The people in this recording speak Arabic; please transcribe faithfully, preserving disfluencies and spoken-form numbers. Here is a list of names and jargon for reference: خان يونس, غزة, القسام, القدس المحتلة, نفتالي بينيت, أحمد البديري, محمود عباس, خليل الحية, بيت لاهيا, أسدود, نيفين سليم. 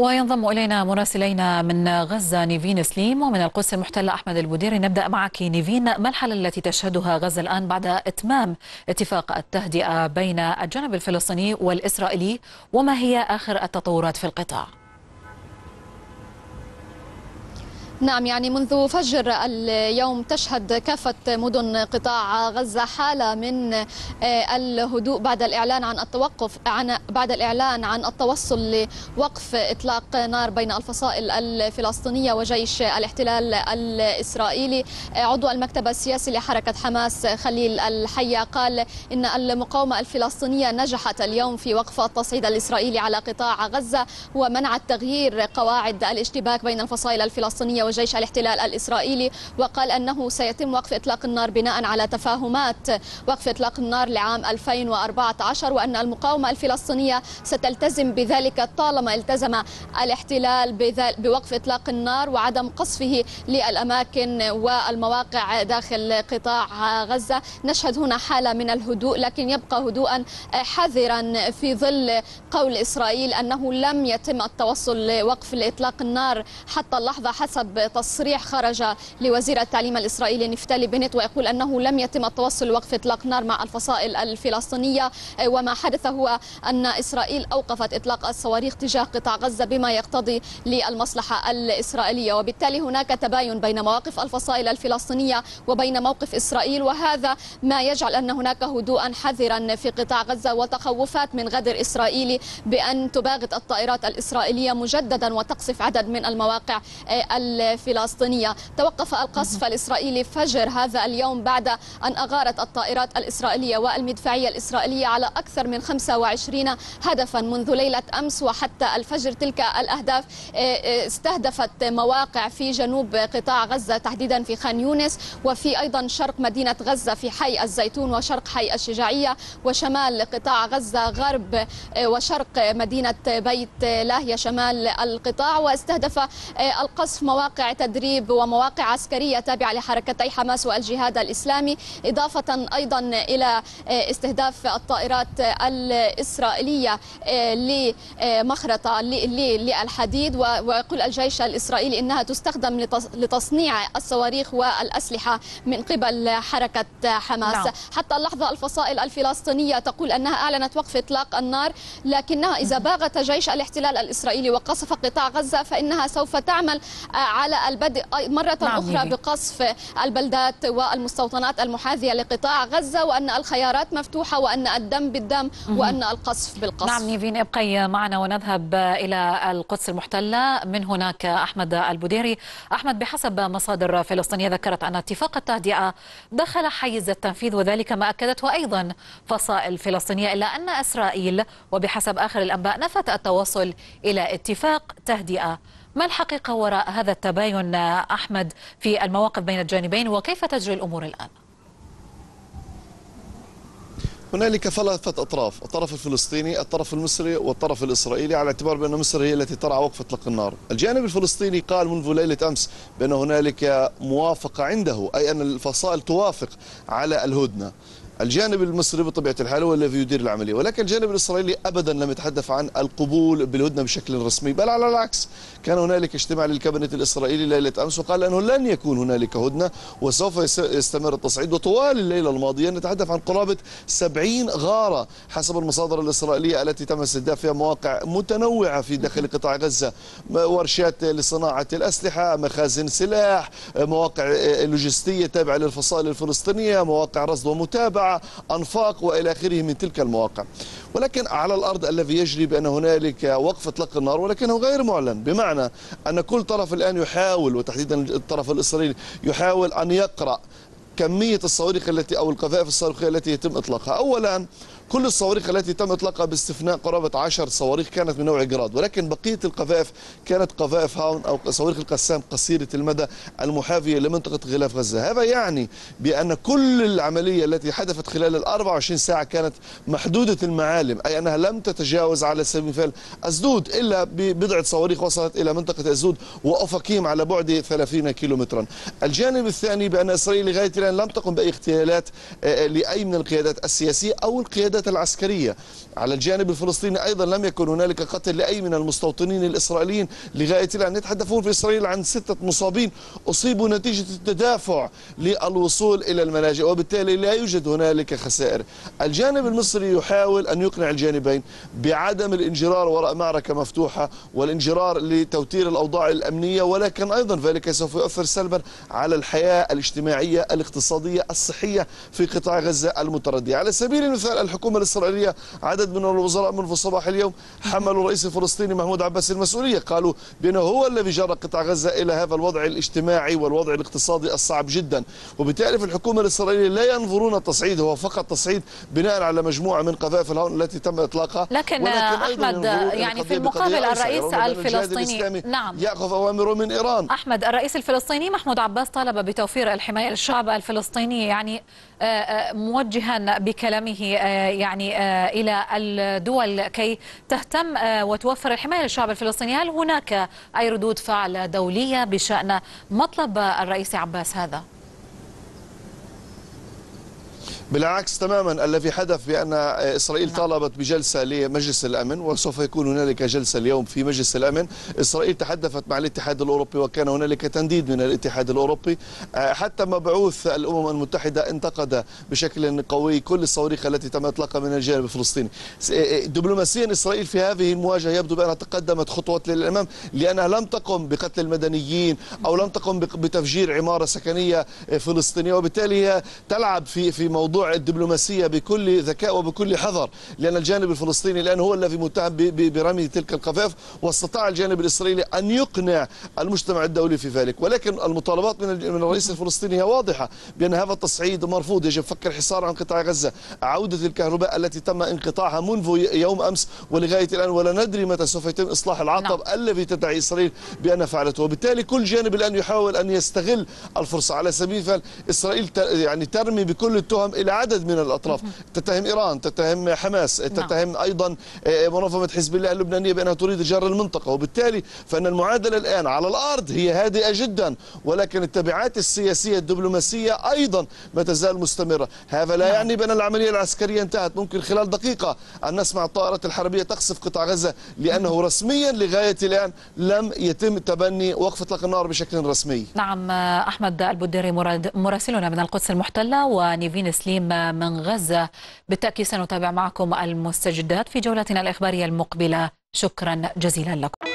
وينضم إلينا مراسلينا من غزة نيفين سليم ومن القدس المحتلة أحمد البديري. نبدأ معك نيفين، ما الحالة التي تشهدها غزة الآن بعد إتمام اتفاق التهدئة بين الجانب الفلسطيني والإسرائيلي، وما هي آخر التطورات في القطاع؟ نعم، يعني منذ فجر اليوم تشهد كافة مدن قطاع غزة حالة من الهدوء بعد الإعلان عن التوقف عن بعد الإعلان عن التوصل لوقف إطلاق نار بين الفصائل الفلسطينية وجيش الاحتلال الإسرائيلي. عضو المكتب السياسي لحركة حماس خليل الحية قال إن المقاومة الفلسطينية نجحت اليوم في وقف التصعيد الإسرائيلي على قطاع غزة ومنعت تغيير قواعد الاشتباك بين الفصائل الفلسطينية وجيش الاحتلال الإسرائيلي، وقال أنه سيتم وقف إطلاق النار بناء على تفاهمات وقف إطلاق النار لعام ألفين وأربعة عشر، وأن المقاومة الفلسطينية ستلتزم بذلك طالما التزم الاحتلال بوقف إطلاق النار وعدم قصفه للأماكن والمواقع داخل قطاع غزة. نشهد هنا حالة من الهدوء، لكن يبقى هدوءا حذرا في ظل قول إسرائيل أنه لم يتم التوصل لوقف إطلاق النار حتى اللحظة، حسب تصريح خرج لوزير التعليم الإسرائيلي نفتالي بينيت، ويقول أنه لم يتم التوصل لوقف إطلاق نار مع الفصائل الفلسطينية. وما حدث هو أن إسرائيل أوقفت إطلاق الصواريخ تجاه قطاع غزة بما يقتضي للمصلحة الإسرائيلية، وبالتالي هناك تباين بين مواقف الفصائل الفلسطينية وبين موقف إسرائيل، وهذا ما يجعل أن هناك هدوءا حذرا في قطاع غزة وتخوفات من غدر إسرائيلي بأن تباغت الطائرات الإسرائيلية مجددا وتقصف عدد من المواقع الفلسطينية. توقف القصف الإسرائيلي فجر هذا اليوم بعد أن أغارت الطائرات الإسرائيلية والمدفعية الإسرائيلية على أكثر من خمسة وعشرين هدفا منذ ليلة أمس وحتى الفجر. تلك الأهداف استهدفت مواقع في جنوب قطاع غزة، تحديدا في خان يونس، وفي أيضا شرق مدينة غزة في حي الزيتون وشرق حي الشجاعية، وشمال قطاع غزة، غرب وشرق مدينة بيت لاهيا شمال القطاع. واستهدف القصف مواقع تدريب ومواقع عسكرية تابعة لحركتي حماس والجهاد الإسلامي، إضافة أيضا إلى استهداف الطائرات الإسرائيلية لمخرطة للحديد. ويقول الجيش الإسرائيلي إنها تستخدم لتصنيع الصواريخ والأسلحة من قبل حركة حماس. لا. حتى اللحظة الفصائل الفلسطينية تقول أنها أعلنت وقف إطلاق النار، لكنها إذا باغت جيش الاحتلال الإسرائيلي وقصف قطاع غزة فإنها سوف تعمل على البدء مرة أخرى بقصف البلدات والمستوطنات المحاذية لقطاع غزة، وأن الخيارات مفتوحة، وأن الدم بالدم، وأن القصف بالقصف. نعم نيفين، ابقي معنا ونذهب إلى القدس المحتلة. من هناك أحمد البديري. أحمد، بحسب مصادر فلسطينية ذكرت أن اتفاق التهدئة دخل حيز التنفيذ، وذلك ما أكدته أيضا فصائل فلسطينية، إلا أن إسرائيل وبحسب آخر الأنباء نفت التوصل إلى اتفاق تهدئة. ما الحقيقة وراء هذا التباين أحمد في المواقف بين الجانبين، وكيف تجري الأمور الآن؟ هنالك ثلاثة أطراف: الطرف الفلسطيني، الطرف المصري، والطرف الإسرائيلي، على اعتبار بأن مصر هي التي ترعى وقف إطلاق النار. الجانب الفلسطيني قال منذ ليلة أمس بأن هنالك موافقة عنده، أي أن الفصائل توافق على الهدنة. الجانب المصري بطبيعة الحال هو الذي يدير العملية، ولكن الجانب الإسرائيلي أبدا لم يتحدث عن القبول بالهدنة بشكل رسمي، بل على العكس، كان هنالك اجتماع للكابينت الإسرائيلي ليلة أمس وقال أنه لن يكون هنالك هدنة وسوف يستمر التصعيد. وطوال الليلة الماضية نتحدث عن قرابة سبعين غارة حسب المصادر الإسرائيلية التي تم استهداف فيها مواقع متنوعة في داخل قطاع غزة، ورشات لصناعة الأسلحة، مخازن سلاح، مواقع لوجستية تابعة للفصائل الفلسطينية، مواقع رصد ومتابعة، أنفاق، وإلى آخره من تلك المواقع. ولكن على الأرض الذي يجري بأن هنالك وقف إطلاق النار ولكنه غير معلن، بمعنى أن كل طرف الآن يحاول، وتحديدا الطرف الإسرائيلي يحاول أن يقرأ كمية الصواريخ التي أو القذائف الصاروخية التي يتم إطلاقها. أولا، كل الصواريخ التي تم إطلاقها باستثناء قرابة عشر صواريخ كانت من نوع جراد، ولكن بقية القذائف كانت قذائف هاون أو صواريخ القسام قصيرة المدى المحاذية لمنطقة غلاف غزة. هذا يعني بأن كل العملية التي حدثت خلال ال أربع وعشرين ساعة كانت محدودة المعالم، أي أنها لم تتجاوز على سبيل المثال أسدود إلا ببضعة صواريخ وصلت إلى منطقة أسدود وأفاقيم على بعد ثلاثين كيلومترا. الجانب الثاني بأن إسرائيل لغاية الآن لم تقم بأي اغتيالات لأي من القيادات السياسية أو القيادات القيادة العسكرية. على الجانب الفلسطيني أيضا لم يكن هنالك قتل لأي من المستوطنين الإسرائيليين لغاية الآن. يتحدثون في إسرائيل عن ستة مصابين أصيبوا نتيجة التدافع للوصول إلى الملاجئ، وبالتالي لا يوجد هنالك خسائر. الجانب المصري يحاول أن يقنع الجانبين بعدم الانجرار وراء معركة مفتوحة والانجرار لتوتير الأوضاع الأمنية، ولكن أيضا ذلك سوف يؤثر سلبا على الحياة الاجتماعية الاقتصادية الصحية في قطاع غزة المتردية. على سبيل المثال الحكومة الإسرائيلية عدد من الوزراء منذ صباح اليوم حملوا الرئيس الفلسطيني محمود عباس المسؤولية، قالوا بأنه هو الذي جر قطاع غزة إلى هذا الوضع الاجتماعي والوضع الاقتصادي الصعب جدا. وبالتالي الحكومة الإسرائيلية لا ينظرون التصعيد، هو فقط تصعيد بناء على مجموعة من قذائف الهون التي تم إطلاقها. لكن أحمد يعني في المقابل الرئيس الفلسطيني نعم يأخذ أوامره من إيران. أحمد الرئيس الفلسطيني محمود عباس طالب بتوفير الحماية للشعب الفلسطيني، يعني موجها بكلامه يعني إلى الدول كي تهتم وتوفر الحماية للشعب الفلسطيني. هل هناك أي ردود فعل دولية بشأن مطلب الرئيس عباس هذا؟ بالعكس تماما، الذي حدث بأن إسرائيل طالبت بجلسة لمجلس الأمن وسوف يكون هنالك جلسة اليوم في مجلس الأمن. إسرائيل تحدثت مع الاتحاد الأوروبي وكان هنالك تنديد من الاتحاد الأوروبي، حتى مبعوث الأمم المتحدة انتقد بشكل قوي كل الصواريخ التي تم إطلاقها من الجانب الفلسطيني. دبلوماسيا إسرائيل في هذه المواجهة يبدو بأنها تقدمت خطوات للأمام، لأنها لم تقم بقتل المدنيين أو لم تقم بتفجير عمارة سكنية فلسطينية، وبالتالي هي تلعب في في موضوع الدبلوماسية بكل ذكاء وبكل حذر، لأن الجانب الفلسطيني الآن هو الذي متهم برمي تلك القذائف، واستطاع الجانب الإسرائيلي أن يقنع المجتمع الدولي في ذلك. ولكن المطالبات من الرئيس الفلسطيني هي واضحة بأن هذا التصعيد مرفوض، يجب فك الحصار عن قطاع غزة، عودة الكهرباء التي تم انقطاعها منذ يوم أمس ولغاية الآن ولا ندري متى سوف يتم إصلاح العطب الذي تدعي إسرائيل بأن فعلته، وبالتالي كل جانب الآن يحاول أن يستغل الفرصة. على سبيل المثال إسرائيل يعني ترمي بكل التهم إلى عدد من الأطراف، تتهم إيران، تتهم حماس، تتهم أيضا منظمة حزب الله اللبنانية بأنها تريد جر المنطقة، وبالتالي فإن المعادلة الآن على الأرض هي هادئة جدا، ولكن التبعات السياسية الدبلوماسية أيضا ما تزال مستمرة. هذا لا يعني بأن العملية العسكرية انتهت، ممكن خلال دقيقة أن نسمع الطائرات الحربية تقصف قطاع غزة، لأنه رسميا لغاية الآن لم يتم تبني وقف إطلاق النار بشكل رسمي. نعم أحمد البديري مراسلنا من القدس المحتلة، ونيفين سليم من غزة. بالتأكيد سنتابع معكم المستجدات في جولتنا الإخبارية المقبلة. شكرا جزيلا لكم.